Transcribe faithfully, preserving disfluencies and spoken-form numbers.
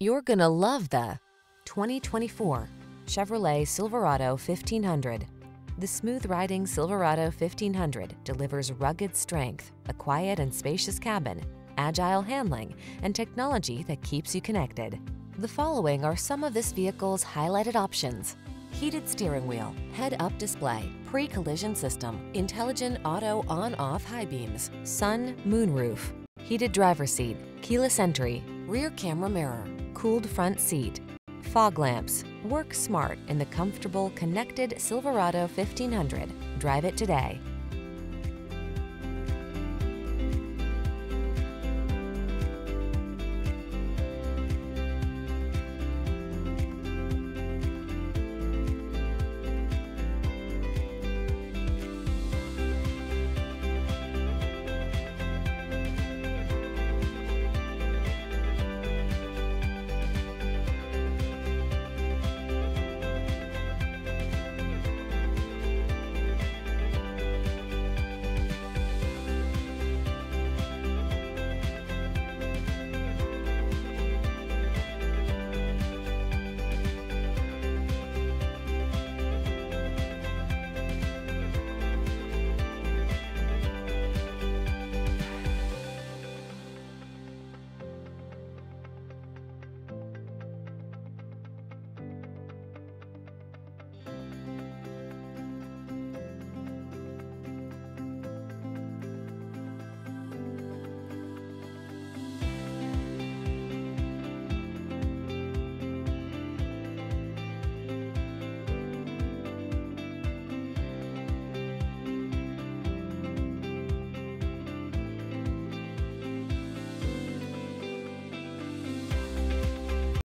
You're gonna love the twenty twenty-four Chevrolet Silverado fifteen hundred. The smooth-riding Silverado fifteen hundred delivers rugged strength, a quiet and spacious cabin, agile handling, and technology that keeps you connected. The following are some of this vehicle's highlighted options: heated steering wheel, head-up display, pre-collision system, intelligent auto on-off high beams, sun, moon roof, heated driver's seat, keyless entry, rear camera mirror, cooled front seat, fog lamps. Work smart in the comfortable, connected Silverado fifteen hundred. Drive it today.